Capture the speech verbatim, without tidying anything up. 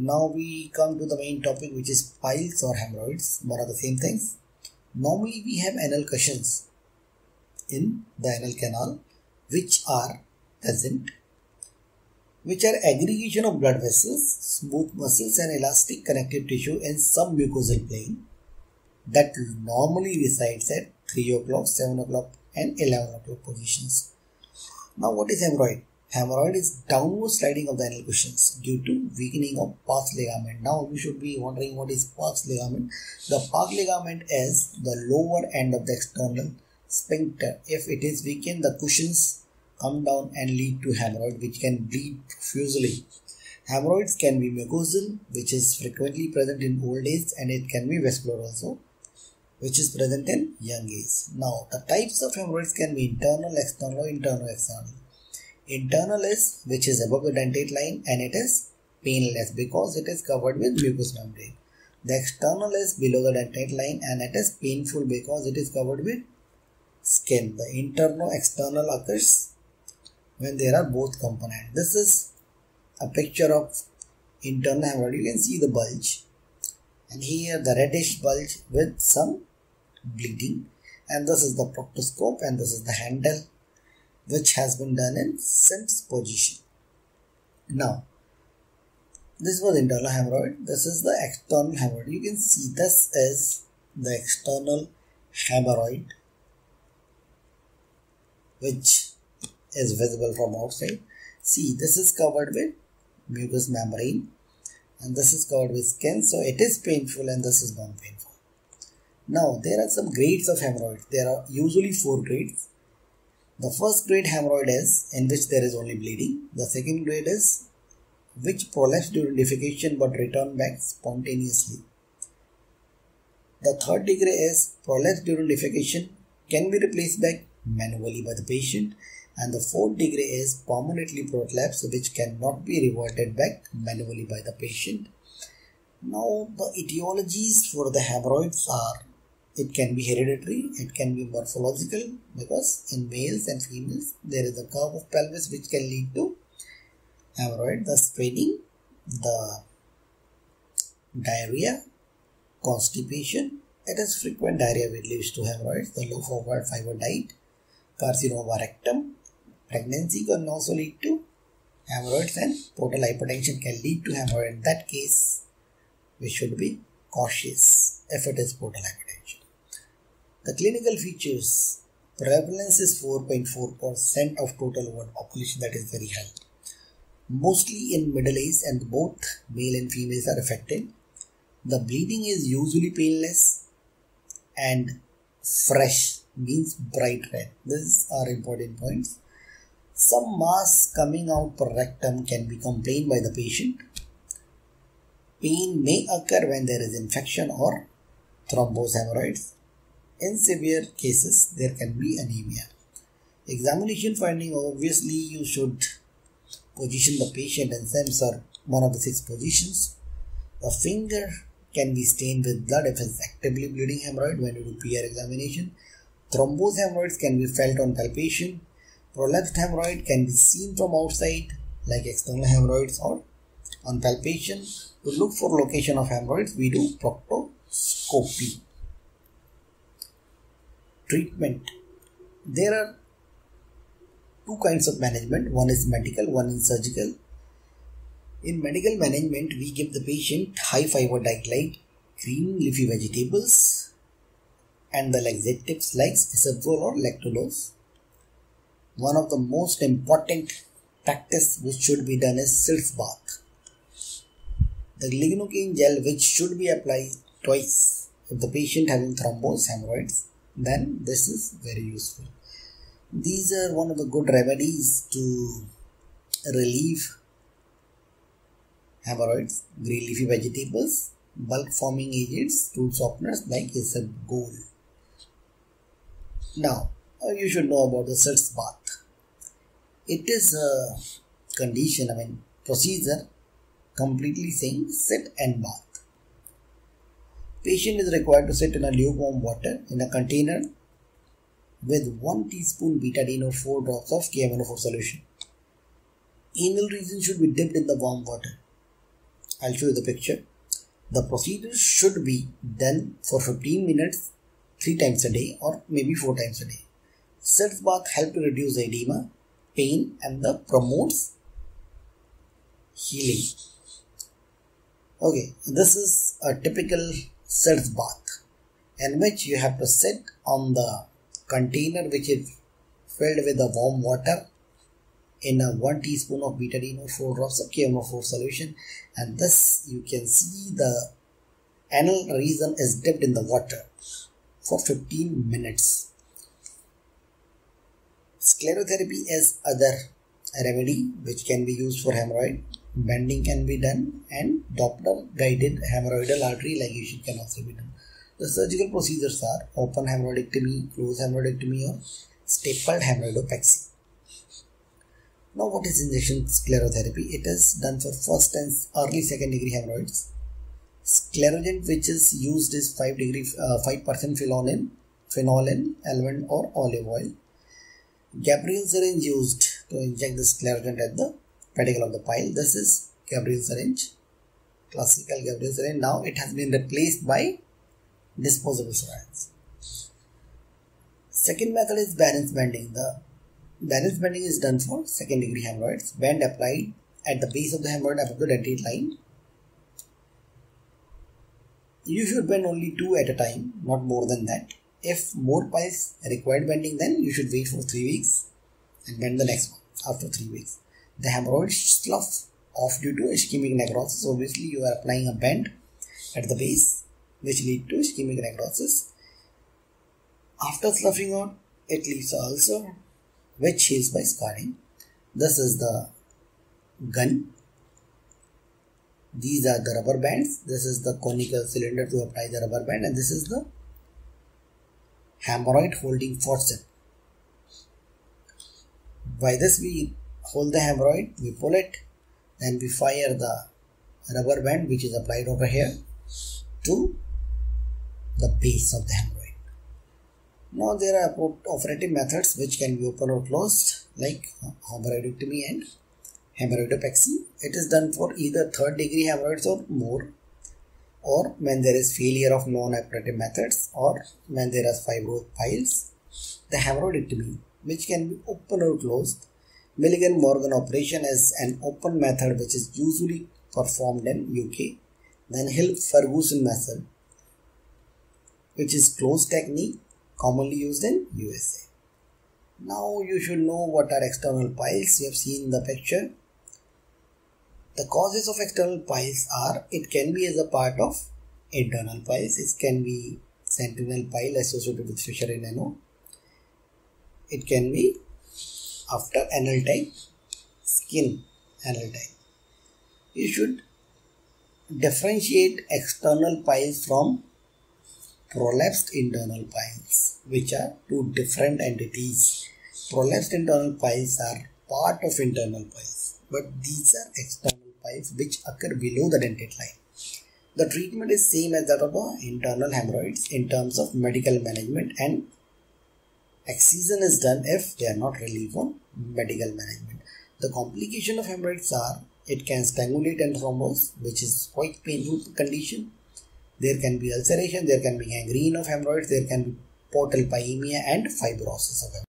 Now we come to the main topic, which is piles or hemorrhoids. Both are the same things. Normally we have anal cushions in the anal canal which are present, which are aggregation of blood vessels, smooth muscles and elastic connective tissue and some mucosal plane that normally resides at three o'clock, seven o'clock and eleven o'clock positions. Now what is hemorrhoid? Hemorrhoid is downward sliding of the anal cushions due to weakening of pars ligament. Now you should be wondering what is pars ligament. The pars ligament is the lower end of the external sphincter. If it is weakened, the cushions come down and lead to hemorrhoid which can bleed profusely. Hemorrhoids can be mucosal, which is frequently present in old age, and it can be vascular also, which is present in young age. Now the types of hemorrhoids can be internal, external, internal, external. Internal is which is above the dentate line and it is painless because it is covered with mucous membrane. The external is below the dentate line and it is painful because it is covered with skin. The internal external occurs when there are both components. This is a picture of internal hemorrhoid. You can see the bulge and here the reddish bulge with some bleeding, and this is the proctoscope and this is the handle, which has been done in Sims' position. Now, this was internal hemorrhoid. This is the external hemorrhoid. You can see this is the external hemorrhoid, which is visible from outside. See, this is covered with mucous membrane and this is covered with skin, so it is painful and this is non-painful. Now, there are some grades of hemorrhoids. There are usually four grades. The first grade hemorrhoid is in which there is only bleeding. The second grade is which prolapse during defecation but return back spontaneously. The third degree is prolapse during defecation can be replaced back manually by the patient, and the fourth degree is permanently prolapse which cannot be reverted back manually by the patient. Now the etiologies for the hemorrhoids are: it can be hereditary, it can be morphological because in males and females there is a curve of pelvis which can lead to hemorrhoid, the straining, the diarrhea, constipation. It is frequent diarrhea which leads to hemorrhoids, the low forward fiber diet, carcinoma rectum. Pregnancy can also lead to hemorrhoids and portal hypertension can lead to hemorrhoid. In that case, we should be cautious if it is portal hypertension. The clinical features: prevalence is four point four percent of total world population, that is very high. Mostly in middle age, and both male and females are affected. The bleeding is usually painless and fresh, means bright red. These are important points. Some mass coming out per rectum can be complained by the patient. Pain may occur when there is infection or thrombohemorrhoids. In severe cases, there can be anemia. Examination finding: obviously, you should position the patient in Sims or one of the six positions. The finger can be stained with blood if it's actively bleeding hemorrhoid when you do P R examination. Thrombosed hemorrhoids can be felt on palpation. Prolapsed hemorrhoid can be seen from outside, like external hemorrhoids, or on palpation. To look for location of hemorrhoids, we do proctoscopy. Treatment: there are two kinds of management. One is medical, one is surgical. In medical management, we give the patient high fiber diet like green leafy vegetables and the laxatives like isabgol or lactulose. One of the most important practice which should be done is Sitz bath. The lignocaine gel which should be applied twice if the patient having thrombosed hemorrhoids, then this is very useful. These are one of the good remedies to relieve hemorrhoids: green leafy vegetables, bulk forming agents, stool softeners like isabgol. Now, you should know about the Sitz bath. It is a condition, I mean procedure, completely saying sit and bath. Patient is required to sit in a lukewarm water in a container with one teaspoon betadine or four drops of K M N O four solution. Anal region should be dipped in the warm water. I'll show you the picture. The procedure should be done for fifteen minutes three times a day or maybe four times a day. Sitz bath helps to reduce the edema, pain and the promotes healing. Okay, this is a typical sitz bath in which you have to sit on the container which is filled with the warm water in a one teaspoon of betadine or four drops of K M N O four solution, and this you can see the anal region is dipped in the water for fifteen minutes. Sclerotherapy is other remedy which can be used for hemorrhoid. Bending can be done and Doppler guided hemorrhoidal artery ligation can also be done. The surgical procedures are open hemorrhoidectomy, closed hemorrhoidectomy or stapled hemorrhoidopaxy. Now what is injection sclerotherapy? It is done for first and early second degree hemorrhoids. Sclerogen which is used is five degree, uh, five percent phenolin, phenolin, almond or olive oil. Gabriel syringe used to inject the sclerogen at the pedicle of the pile. This is Gabriel syringe, classical Gabriel syringe. Now it has been replaced by disposable syringes. Second method is balance bending. The balance bending is done for second degree hemorrhoids. Bend applied at the base of the hemorrhoid above the dentate line. You should bend only two at a time, not more than that. If more piles required bending, then you should wait for three weeks and bend the next one after three weeks. The hemorrhoid sloughs off due to ischemic necrosis. Obviously, you are applying a bend at the base, which leads to ischemic necrosis. After sloughing out, it leaves an ulcer, which heals by scarring. This is the gun. These are the rubber bands. This is the conical cylinder to apply the rubber band, and this is the hemorrhoid holding forceps. By this we hold the hemorrhoid, we pull it, then we fire the rubber band which is applied over here to the base of the hemorrhoid. Now there are operative methods which can be open or closed, like hemorrhoidectomy and hemorrhoidopaxy. It is done for either third degree hemorrhoids or more, or when there is failure of non-operative methods, or when there are fibro piles. The hemorrhoidectomy, which can be open or closed. Milligan-Morgan operation is an open method which is usually performed in U K. Then Hill-Ferguson method, which is closed technique, commonly used in U S A. Now you should know what are external piles. You have seen the picture. The causes of external piles are, it can be as a part of internal piles. It can be sentinel pile associated with fissure in ano. It can be after anal type, skin anal type. You should differentiate external piles from prolapsed internal piles, which are two different entities. Prolapsed internal piles are part of internal piles, but these are external piles which occur below the dentate line. The treatment is same as that of the internal hemorrhoids in terms of medical management, and excision is done if they are not relieved on medical management. The complication of hemorrhoids are, it can strangulate and thrombose, which is quite painful condition. There can be ulceration, there can be gangrene of hemorrhoids, there can be portal pyemia and fibrosis of hemorrhoids.